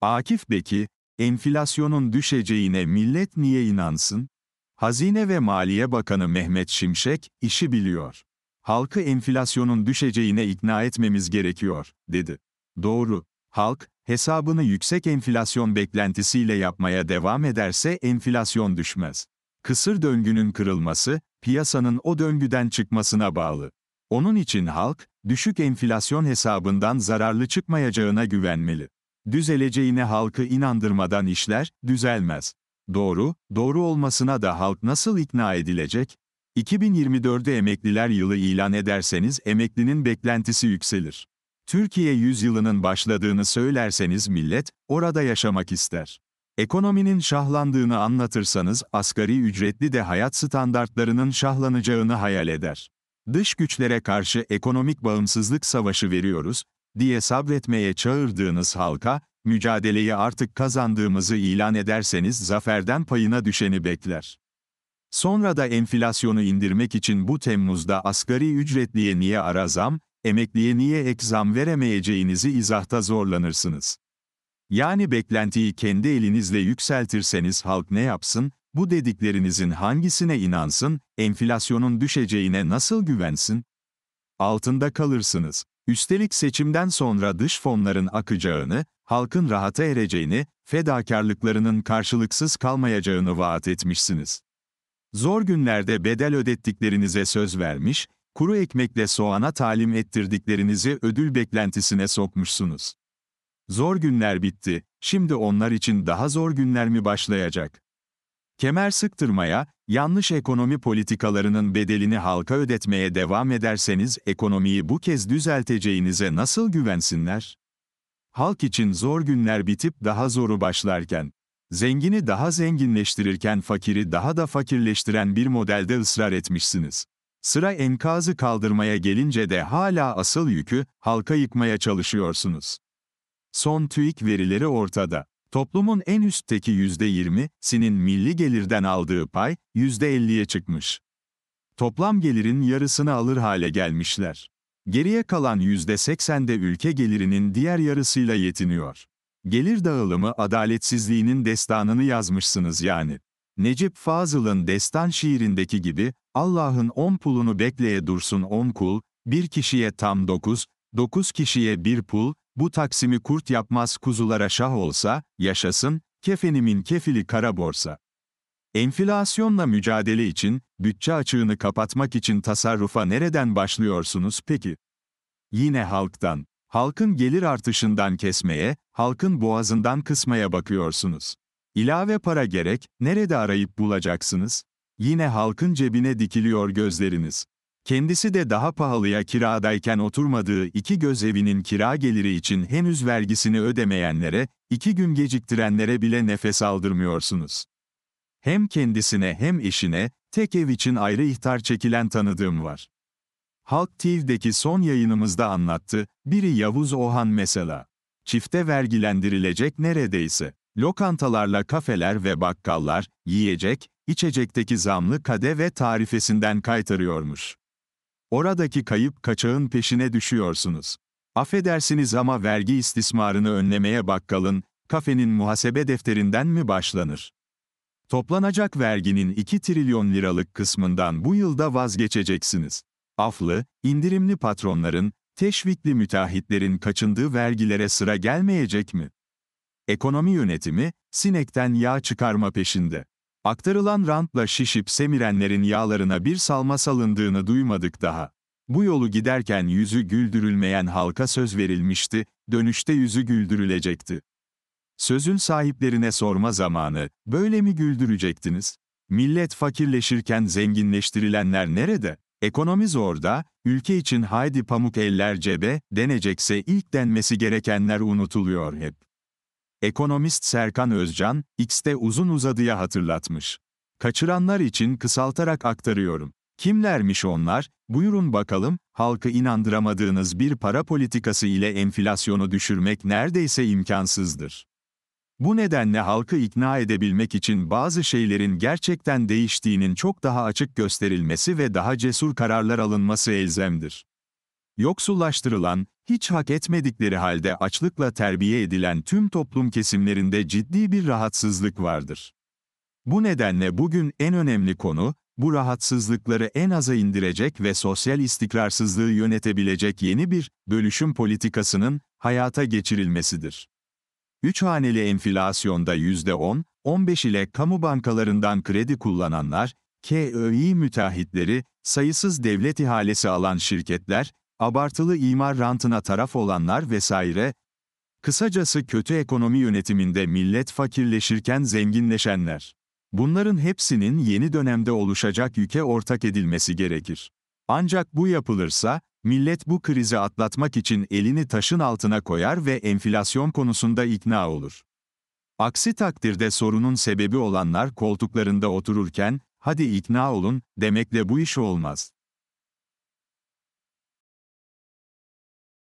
Akif Beki, enflasyonun düşeceğine millet niye inansın? Hazine ve Maliye Bakanı Mehmet Şimşek, işi biliyor. Halkı enflasyonun düşeceğine ikna etmemiz gerekiyor, dedi. Doğru. Halk, hesabını yüksek enflasyon beklentisiyle yapmaya devam ederse enflasyon düşmez. Kısır döngünün kırılması, piyasanın o döngüden çıkmasına bağlı. Onun için halk, düşük enflasyon hesabından zararlı çıkmayacağına güvenmeli. Düzeleceğine halkı inandırmadan işler, düzelmez. Doğru olmasına da halk nasıl ikna edilecek? 2024'de emekliler yılı ilan ederseniz emeklinin beklentisi yükselir. Türkiye yüzyılının başladığını söylerseniz millet, orada yaşamak ister. Ekonominin şahlandığını anlatırsanız asgari ücretli de hayat standartlarının şahlanacağını hayal eder. Dış güçlere karşı ekonomik bağımsızlık savaşı veriyoruz, diye sabretmeye çağırdığınız halka, mücadeleyi artık kazandığımızı ilan ederseniz zaferden payına düşeni bekler. Sonra da enflasyonu indirmek için bu Temmuz'da asgari ücretliye niye ara zam, emekliye niye ek zam veremeyeceğinizi izahta zorlanırsınız. Yani beklentiyi kendi elinizle yükseltirseniz halk ne yapsın, bu dediklerinizin hangisine inansın, enflasyonun düşeceğine nasıl güvensin? Altında kalırsınız. Üstelik seçimden sonra dış fonların akacağını, halkın rahata ereceğini, fedakarlıklarının karşılıksız kalmayacağını vaat etmişsiniz. Zor günlerde bedel ödettiklerinize söz vermiş, kuru ekmekle soğana talim ettirdiklerinizi ödül beklentisine sokmuşsunuz. Zor günler bitti, şimdi onlar için daha zor günler mi başlayacak? Kemer sıktırmaya, yanlış ekonomi politikalarının bedelini halka ödetmeye devam ederseniz ekonomiyi bu kez düzelteceğinize nasıl güvensinler? Halk için zor günler bitip daha zoru başlarken, zengini daha zenginleştirirken fakiri daha da fakirleştiren bir modelde ısrar etmişsiniz. Sıra enkazı kaldırmaya gelince de hala asıl yükü halka yıkmaya çalışıyorsunuz. Son TÜİK verileri ortada. Toplumun en üstteki %20'sinin milli gelirden aldığı pay %50'ye çıkmış. Toplam gelirin yarısını alır hale gelmişler. Geriye kalan %80'de ülke gelirinin diğer yarısıyla yetiniyor. Gelir dağılımı adaletsizliğinin destanını yazmışsınız yani. Necip Fazıl'ın destan şiirindeki gibi, Allah'ın 10 pulunu bekleye dursun 10 kul, bir kişiye tam 9, 9 kişiye bir pul, bu taksimi kurt yapmaz kuzulara şah olsa, yaşasın, kefenimin kefili kara borsa. Enflasyonla mücadele için, bütçe açığını kapatmak için tasarrufa nereden başlıyorsunuz peki? Yine halktan, halkın gelir artışından kesmeye, halkın boğazından kısmaya bakıyorsunuz. İlave para gerek, nerede arayıp bulacaksınız? Yine halkın cebine dikiliyor gözleriniz. Kendisi de daha pahalıya kiradayken oturmadığı iki gözevinin kira geliri için henüz vergisini ödemeyenlere, 2 gün geciktirenlere bile nefes aldırmıyorsunuz. Hem kendisine hem eşine, tek ev için ayrı ihtar çekilen tanıdığım var. Halk TV'deki son yayınımızda anlattı, biri Yavuz Ohan mesela. Çifte vergilendirilecek neredeyse. Lokantalarla kafeler ve bakkallar, yiyecek, içecekteki zamlı kadeh ve tarifesinden kaytarıyormuş. Oradaki kayıp kaçağın peşine düşüyorsunuz. Affedersiniz ama vergi istismarını önlemeye bakkalın, kafenin muhasebe defterinden mi başlanır? Toplanacak verginin 2 trilyon liralık kısmından bu yılda vazgeçeceksiniz. Aflı, indirimli patronların, teşvikli müteahhitlerin kaçındığı vergilere sıra gelmeyecek mi? Ekonomi yönetimi, sinekten yağ çıkarma peşinde. Aktarılan rantla şişip semirenlerin yağlarına bir salma salındığını duymadık daha. Bu yolu giderken yüzü güldürülmeyen halka söz verilmişti, dönüşte yüzü güldürülecekti. Sözün sahiplerine sorma zamanı, böyle mi güldürecektiniz? Millet fakirleşirken zenginleştirilenler nerede? Ekonomi zorda, ülke için haydi pamuk eller cebe, denecekse ilk denmesi gerekenler unutuluyor hep. Ekonomist Serkan Özcan, X'te uzun uzadıya hatırlatmış. Kaçıranlar için kısaltarak aktarıyorum. Kimlermiş onlar? Buyurun bakalım, halkı inandıramadığınız bir para politikası ile enflasyonu düşürmek neredeyse imkansızdır. Bu nedenle halkı ikna edebilmek için bazı şeylerin gerçekten değiştiğinin çok daha açık gösterilmesi ve daha cesur kararlar alınması elzemdir. Yoksullaştırılan, hiç hak etmedikleri halde açlıkla terbiye edilen tüm toplum kesimlerinde ciddi bir rahatsızlık vardır. Bu nedenle bugün en önemli konu, bu rahatsızlıkları en aza indirecek ve sosyal istikrarsızlığı yönetebilecek yeni bir bölüşüm politikasının hayata geçirilmesidir. 3 haneli enflasyonda %10, 15 ile kamu bankalarından kredi kullananlar, KÖİ müteahhitleri, sayısız devlet ihalesi alan şirketler, abartılı imar rantına taraf olanlar vesaire, kısacası kötü ekonomi yönetiminde millet fakirleşirken zenginleşenler. Bunların hepsinin yeni dönemde oluşacak yüke ortak edilmesi gerekir. Ancak bu yapılırsa, millet bu krizi atlatmak için elini taşın altına koyar ve enflasyon konusunda ikna olur. Aksi takdirde sorunun sebebi olanlar koltuklarında otururken, "Hadi ikna olun" demekle bu iş olmaz.